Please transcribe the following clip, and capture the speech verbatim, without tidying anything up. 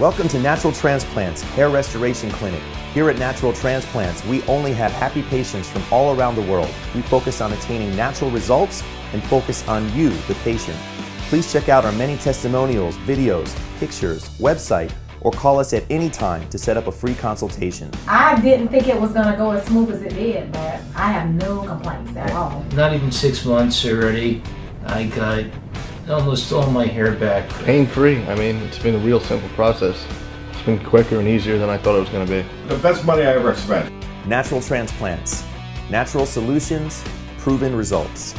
Welcome to Natural Transplants Hair Restoration Clinic. Here at Natural Transplants, we only have happy patients from all around the world. We focus on attaining natural results and focus on you, the patient. Please check out our many testimonials, videos, pictures, website, or call us at any time to set up a free consultation. I didn't think it was going to go as smooth as it did, but I have no complaints at all. Not even six months already, I got almost all my hair back. Pain-free. I mean, it's been a real simple process. It's been quicker and easier than I thought it was going to be. The best money I ever spent. Natural Transplants. Natural solutions, proven results.